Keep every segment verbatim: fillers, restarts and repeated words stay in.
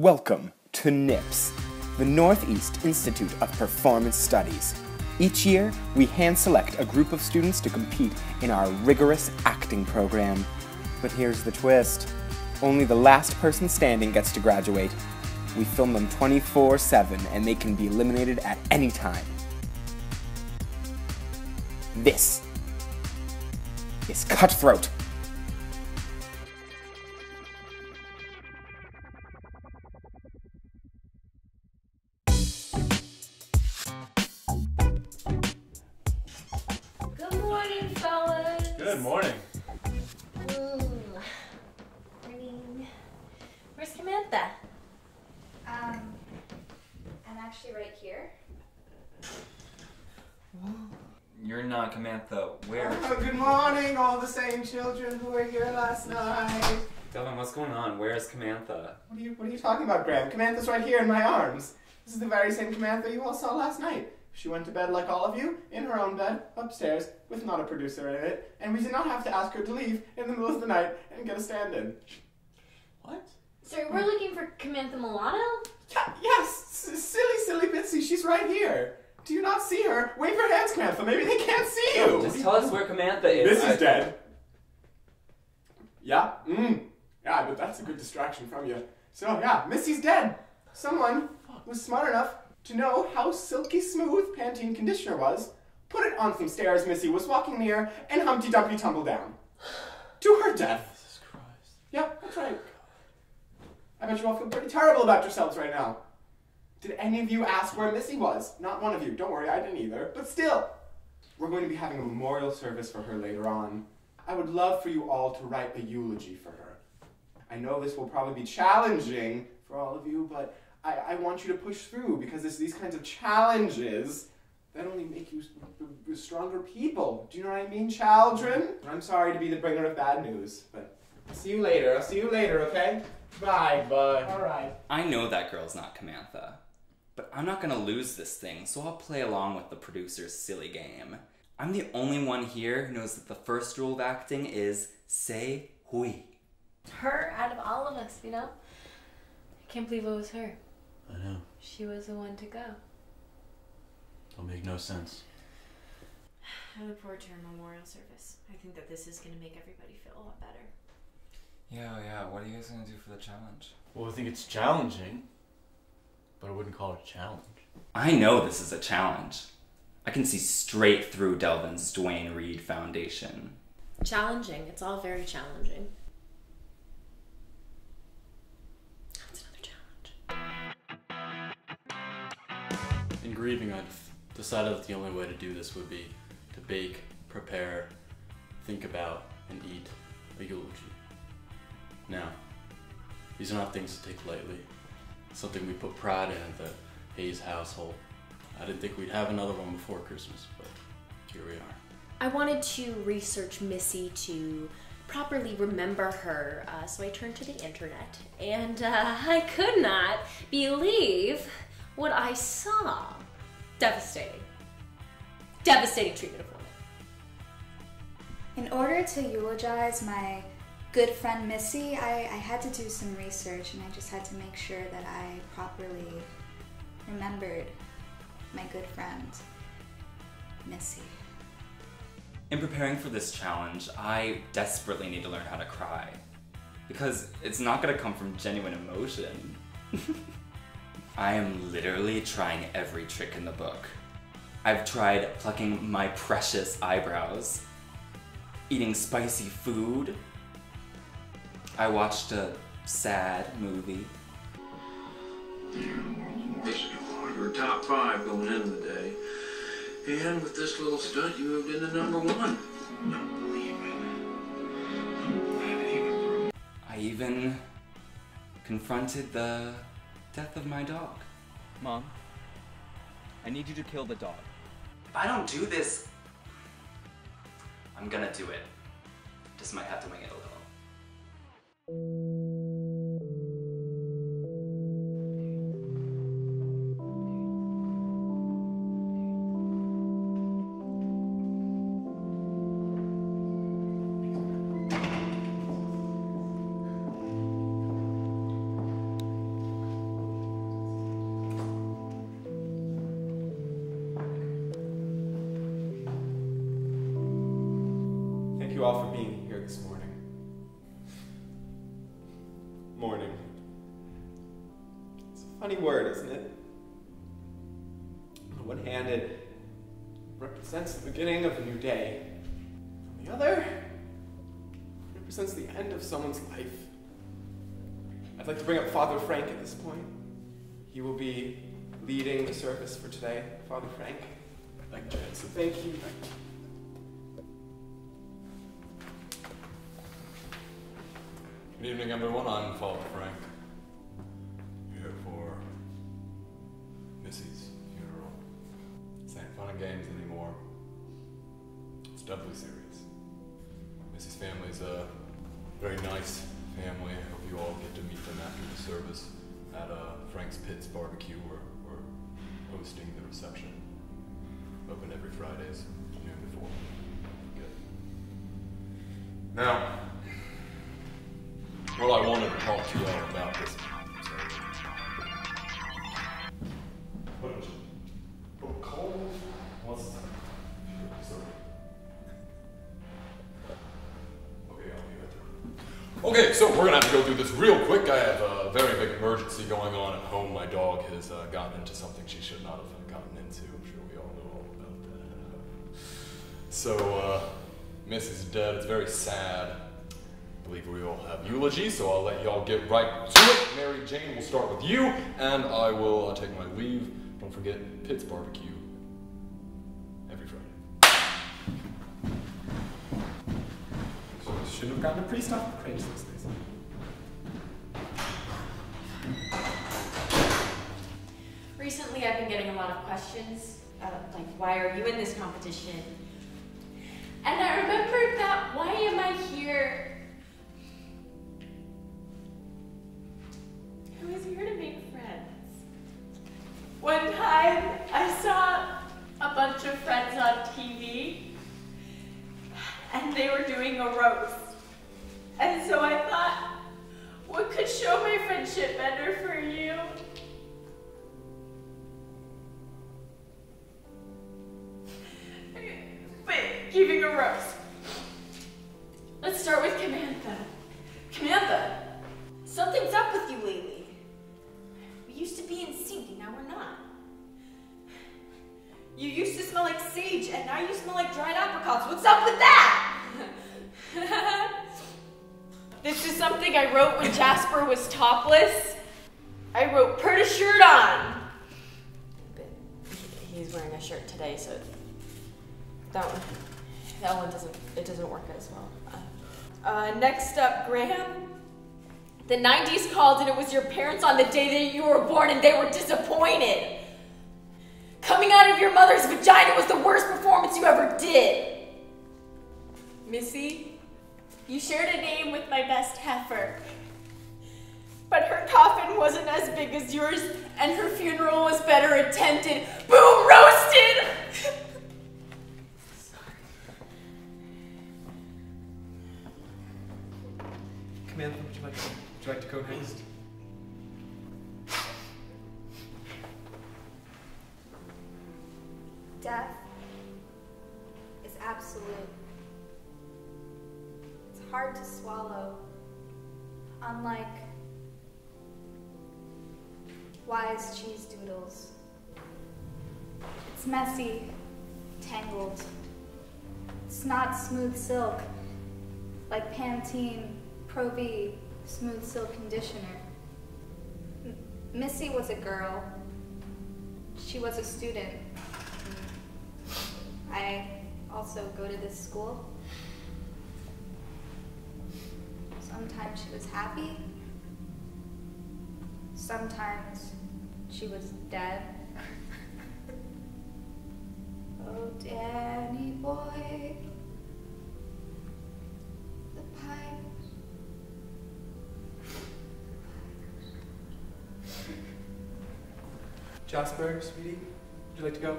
Welcome to NIPS, the Northeast Institute of Performance Studies. Each year, we hand-select a group of students to compete in our rigorous acting program. But here's the twist. Only the last person standing gets to graduate. We film them twenty-four seven, and they can be eliminated at any time. This is Cutthroat. Good morning. Ooh. Morning. Where's Camantha? Um, I'm actually right here. Whoa. You're not Camantha. Where? Oh, good morning, all the same children who were here last night. Devin, what's going on? Where's Camantha? What are you What are you talking about, Graham? Camantha's right here in my arms. This is the very same Camantha you all saw last night. She went to bed like all of you, in her own bed, upstairs, with not a producer in it, and we did not have to ask her to leave in the middle of the night and get a stand-in. What? Sorry, we're looking for Camantha Milano? Yeah, yes! S silly, silly Bitsy, she's right here! Do you not see her? Wave your hands, Camantha, maybe they can't see you! No, just tell us where Camantha is. Missy's dead. Yeah? Mmm. Yeah, but that's a good distraction from you. So, yeah, Missy's dead! Someone was smart enough to know how silky smooth Pantene conditioner was, put it on some stairs Missy was walking near, and Humpty Dumpty tumbled down. To her death. Jesus Christ. Yep, that's right. I bet you all feel pretty terrible about yourselves right now. Did any of you ask where Missy was? Not one of you. Don't worry, I didn't either. But still, we're going to be having a memorial service for her later on. I would love for you all to write a eulogy for her. I know this will probably be challenging for all of you, but I, I want you to push through, because it's these kinds of challenges that only make you stronger people. Do you know what I mean, children? I'm sorry to be the bringer of bad news, but I'll see you later. I'll see you later, okay? Bye, bud. All right. I know that girl's not Camantha, but I'm not going to lose this thing, so I'll play along with the producer's silly game. I'm the only one here who knows that the first rule of acting is say hui. Her out of all of us, you know? I can't believe it was her. I know. She was the one to go. It'll make no sense. I look forward to her memorial service. I think that this is going to make everybody feel a lot better. Yeah, yeah. What are you guys going to do for the challenge? Well, I think it's challenging, but I wouldn't call it a challenge. I know this is a challenge. I can see straight through Delvin's Dwayne Reed Foundation. Challenging. It's all very challenging. In grieving, I've decided that the only way to do this would be to bake, prepare, think about, and eat a eulogy. Now, these are not things to take lightly. It's something we put pride in at the Hayes household. I didn't think we'd have another one before Christmas, but here we are. I wanted to research Missy to properly remember her, uh, so I turned to the internet, and uh, I could not believe what I saw. Devastating. Devastating treatment of women. In order to eulogize my good friend Missy, I, I had to do some research, and I just had to make sure that I properly remembered my good friend Missy. In preparing for this challenge, I desperately need to learn how to cry, because it's not going to come from genuine emotion. I am literally trying every trick in the book. I've tried plucking my precious eyebrows, eating spicy food. I watched a sad movie. Your top five going into the day, and with this little stunt, you moved into number one. Don't believe it. Don't believe it even. I even confronted the death of my dog. Mom, I need you to kill the dog. If I don't do this, I'm gonna do it. Just might have to wing it a little. you all for being here this morning. Morning. It's a funny word, isn't it? On one hand, it represents the beginning of a new day. On the other, it represents the end of someone's life. I'd like to bring up Father Frank at this point. He will be leading the service for today. Father Frank, I'd like to so thank you. Good evening, everyone. I'm Father Frank, here for Missy's funeral. This ain't fun and games anymore. It's doubly serious. Missy's family's a very nice family. I hope you all get to meet them after the service at uh, Frank's Pitt's B B Q, where we're hosting the reception. Open every Fridays, noon to four. Good. Now, well, I wanted to talk to you all about this. But, but cold was... Sorry. Okay, I'll leave it. Okay, so we're gonna have to go through this real quick. I have a very big emergency going on at home. My dog has uh, gotten into something she should not have gotten into. I'm sure we all know all about that. So, uh, Missy's dead. It's very sad. I believe we all have eulogy, so I'll let y'all get right to it. Mary Jane, we'll start with you, and I will uh, take my leave. Don't forget Pitt's barbecue every Friday. So I should have gotten a priest off the cringe these days. Recently, I've been getting a lot of questions, uh, like, why are you in this competition? And I remembered that, why am I here? I was here to make friends. One time, I saw a bunch of friends on T V, and they were doing a roast. And so I thought, what could show my friendship better for you? But giving a roast. Let's start with Camantha. Camantha, something's up with you lately. Used to be in sync and now we're not. You used to smell like sage and now you smell like dried apricots. What's up with that? This is something I wrote when Jasper was topless. I wrote, put a shirt on. But he's wearing a shirt today, so that one, that one doesn't, it doesn't work as well. Uh, next up, Graham. The nineties called and it was your parents on the day that you were born and they were disappointed. Coming out of your mother's vagina was the worst performance you ever did. Missy, you shared a name with my best heifer, but her coffin wasn't as big as yours and her funeral was better attended. Boom, roasted! Sorry. Camantha, would you like to? Would you like to co-host? Death is absolute. It's hard to swallow. Unlike wise cheese doodles. It's messy, tangled. It's not smooth silk like Pantene Pro-V Smooth Silk Conditioner. M Missy was a girl. She was a student. I also go to this school. Sometimes she was happy. Sometimes she was dead. Oh, Danny boy, the pipe. Jasper, sweetie, would you like to go?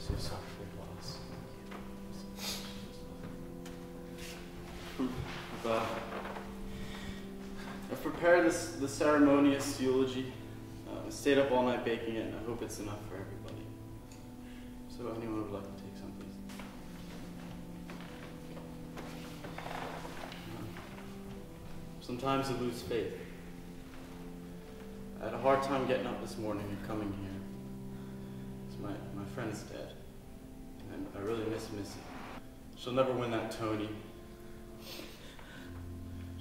So sorry for your loss. But, I I've prepared this, the ceremonious eulogy. Uh, I stayed up all night baking it, and I hope it's enough for everybody. So anyone would like to take some, please? Sometimes I lose faith. I had a hard time getting up this morning and coming here. It's my, my friend's dead, and I really miss Missy. She'll never win that Tony.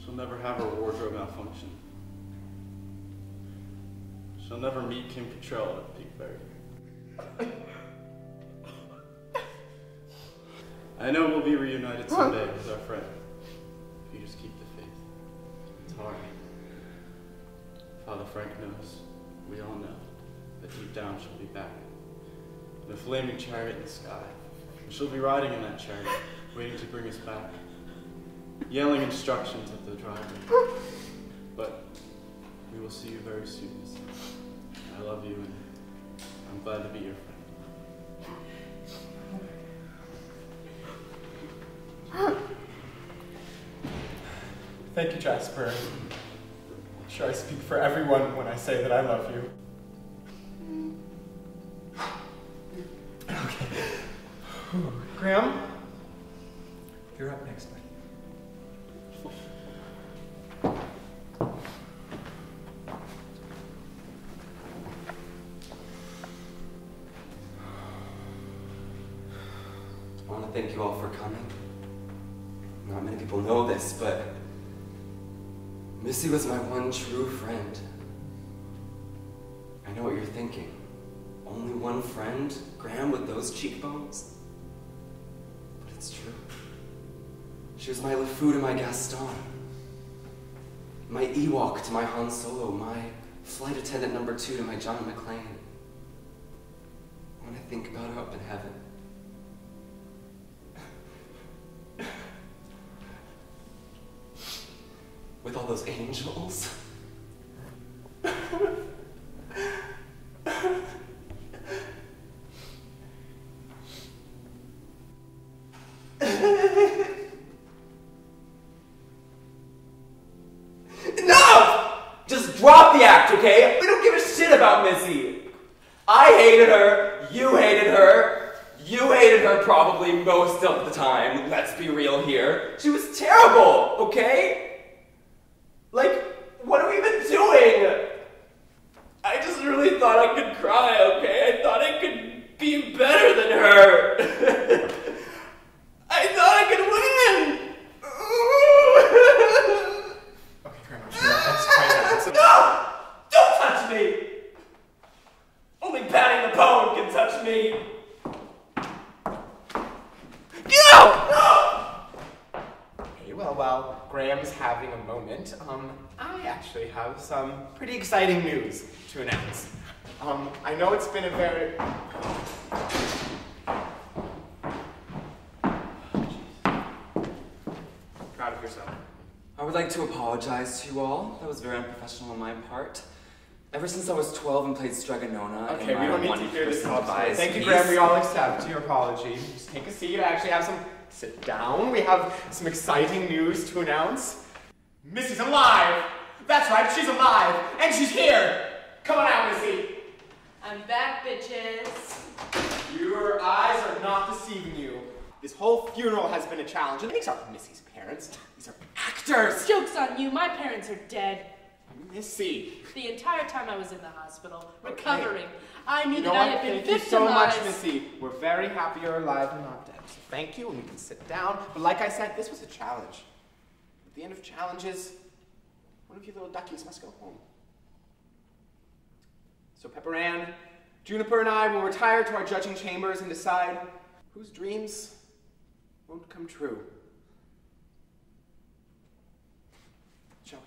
She'll never have her wardrobe malfunction. She'll never meet Kim Cottrell at Deep Berry. I know we'll be reunited someday with our friend. If you just keep the faith. It's hard. Father Frank knows. We all know. But deep down, she'll be back. In a flaming chariot in the sky. And she'll be riding in that chariot, waiting to bring us back. Yelling instructions at the driver. But we will see you very soon. I love you, and I'm glad to be your friend. Thank you, Jasper. I'm sure I speak for everyone when I say that I love you. Okay. Graham, you're up next, buddy. Thank you all for coming. Not many people know this, but Missy was my one true friend. I know what you're thinking. Only one friend? Graham with those cheekbones? But it's true. She was my LeFou to my Gaston. My Ewok to my Han Solo. My flight attendant number two to my John McClane. When I think about her up in heaven, with all those angels. Enough! Just drop the act, okay? We don't give a shit about Missy. I hated her, you hated her, you hated her probably most of the time, let's be real here. She was terrible, okay? Like, what are we even doing? I just really thought I could cry, okay? I thought I could be better than her. I thought I could win. Okay, Grandma, that's crazy. No! Don't touch me! Only patting the bone can touch me. Well, well, Graham's having a moment. Um, I actually have some pretty exciting news to announce. Um, I know it's been a very... Proud of yourself. I would like to apologize to you all. That was very unprofessional on my part. Ever since I was twelve and played Strega Nona... Okay, we don't need to hear this apology. Thank you, Graham. We all accept your apology. Just take a seat. I actually have some... Sit down, we have some exciting news to announce. Missy's alive! That's right, she's alive! And she's here! Come on out, Missy! I'm back, bitches. Your eyes are not deceiving you. This whole funeral has been a challenge, and these aren't Missy's parents. These are actors! Joke's on you, my parents are dead. Missy. The entire time I was in the hospital, recovering, okay. I knew you know that what? I had been victimized. Thank you so much, Missy. We're very happy you're alive and not dead. So thank you, and we can sit down. But like I said, this was a challenge. At the end of challenges, one of you little duckies must go home. So Pepper Ann, Juniper, and I will retire to our judging chambers and decide whose dreams won't come true. Shall we?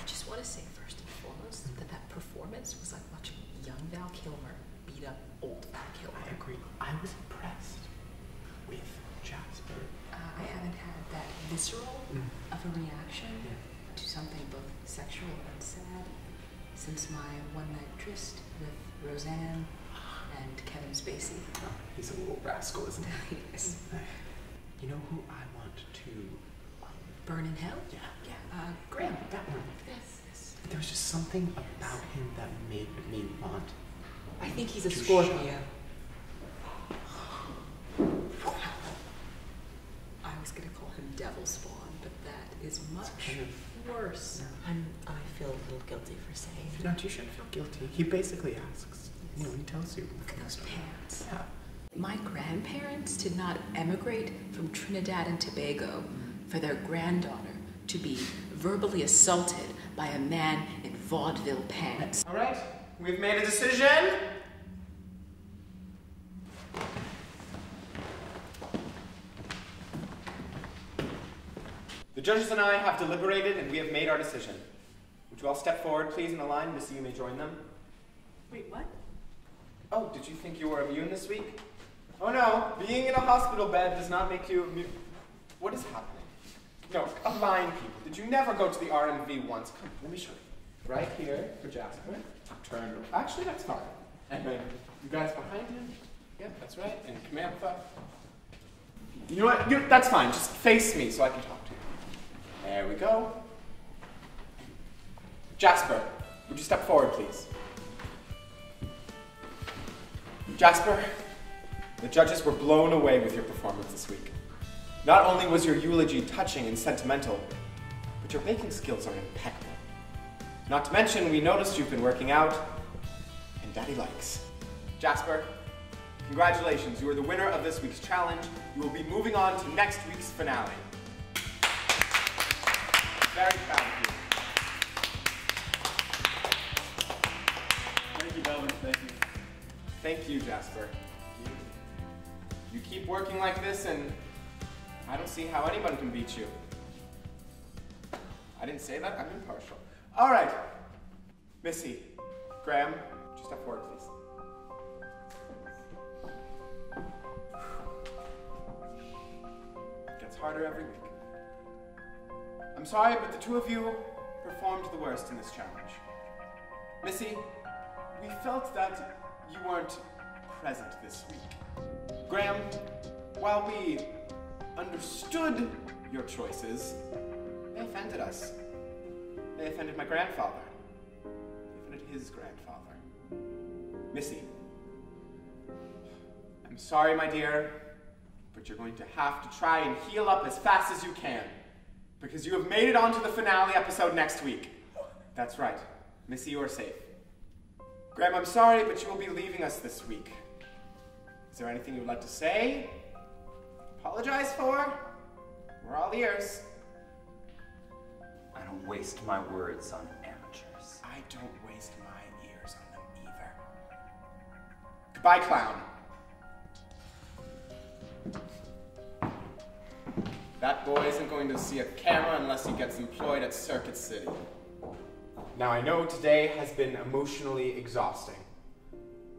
I want to say first and foremost that that performance was like watching young Val Kilmer beat up old Val Kilmer. I agree. I was impressed with Jasper. Uh, I haven't had that visceral mm. of a reaction yeah. to something both sexual and sad since my one-night tryst with Roseanne and Kevin Spacey. Oh, he's a little rascal, isn't he? He is. You know who I want to um, burn in hell? Yeah, yeah. Uh, Graham, that one. Yes, yes. There was just something yes. about him that made me want. I think he's a Scorpio. Wow. I was gonna call him Devil Spawn, but that is much kind of worse. No. I'm. I feel a little guilty for saying. No, you shouldn't feel guilty. He basically asks. Yes. You know, he tells you. Look at those pants. Yeah. My grandparents did not emigrate from Trinidad and Tobago for their granddaughter to be verbally assaulted by a man in vaudeville pants. All right, we've made a decision. The judges and I have deliberated and we have made our decision. Would you all step forward, please, and align? Missy, you may join them. Wait, what? Oh, did you think you were immune this week? Oh no, being in a hospital bed does not make you immune. What is happening? No, align people. Did you never go to the R M V once? Come, let me show you. Right here for Jasper. Turn. Actually, that's fine. And then you guys behind him. Yep, that's right. And Camantha. You know what? You're, that's fine. Just face me so I can talk to you. There we go. Jasper, would you step forward, please? Jasper, the judges were blown away with your performance this week. Not only was your eulogy touching and sentimental, but your baking skills are impeccable. Not to mention, we noticed you've been working out, and Daddy likes. Jasper, congratulations. You are the winner of this week's challenge. You will be moving on to next week's finale. Very proud of you. Thank you, Melvin. Thank you. Thank you, Jasper. You keep working like this, and I don't see how anyone can beat you. I didn't say that, I'm impartial. All right, Missy, Graham, just step forward, please. It gets harder every week. I'm sorry, but the two of you performed the worst in this challenge. Missy, we felt that you weren't present this week. Graham, while we understood your choices, they offended us. They offended my grandfather. They offended his grandfather. Missy, I'm sorry, my dear, but you're going to have to try and heal up as fast as you can, because you have made it onto the finale episode next week. That's right. Missy, you are safe. Graham, I'm sorry, but you will be leaving us this week. Is there anything you would like to say? Apologize for? We're all ears. I don't waste my words on amateurs. I don't waste my ears on them either. Goodbye, clown. That boy isn't going to see a camera unless he gets employed at Circuit City. Now, I know today has been emotionally exhausting.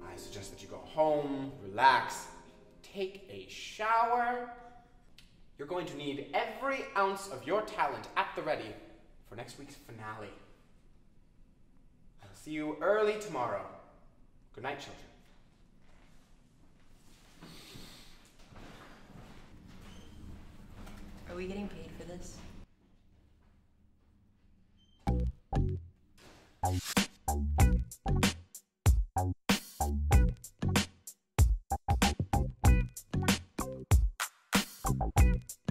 I suggest that you go home, relax, take a shower. You're going to need every ounce of your talent at the ready for next week's finale. I'll see you early tomorrow. Good night, children. Are we getting paid for this? All right.